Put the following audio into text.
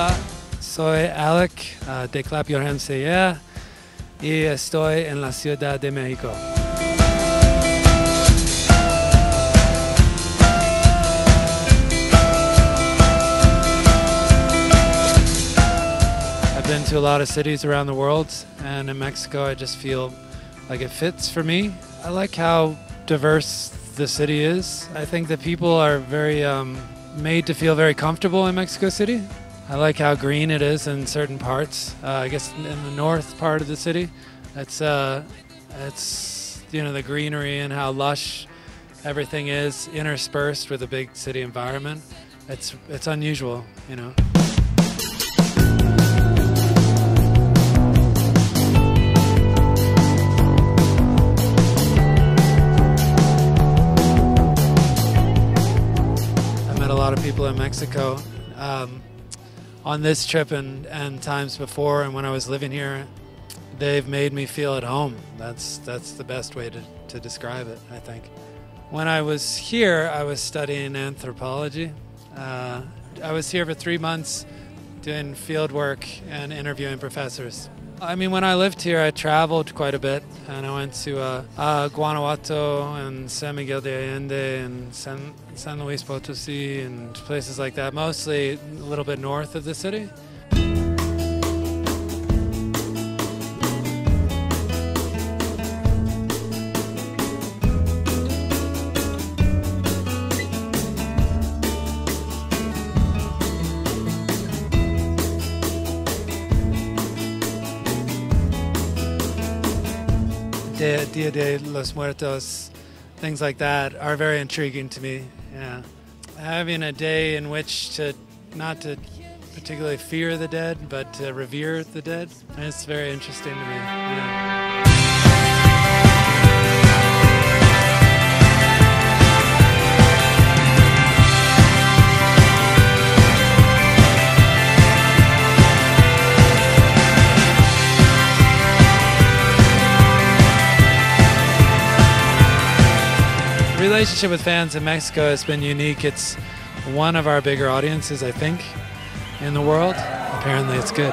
Hola, soy Alec de Clap Your Hands Say Yeah y estoy en la Ciudad de México. I've been to a lot of cities around the world, and in Mexico I just feel like it fits for me. I like how diverse the city is. I think that people are very made to feel very comfortable in Mexico City. I like how green it is in certain parts. I guess in the north part of the city, it's the greenery and how lush everything is, interspersed with a big city environment. It's unusual, A lot of people in Mexico on this trip and times before, and when I was living here, they've made me feel at home. That's the best way to describe it, I think. When I was here, I was studying anthropology. I was here for 3 months doing field work and interviewing professors. I mean, when I lived here, I traveled quite a bit, and I went to Guanajuato and San Miguel de Allende and San Luis Potosí and places like that, mostly a little bit north of the city. Día de los Muertos, things like that are very intriguing to me. Yeah. Having a day in which not to particularly fear the dead, but to revere the dead, it's very interesting to me. Yeah. The relationship with fans in Mexico has been unique. It's one of our bigger audiences, I think, in the world. Apparently it's good.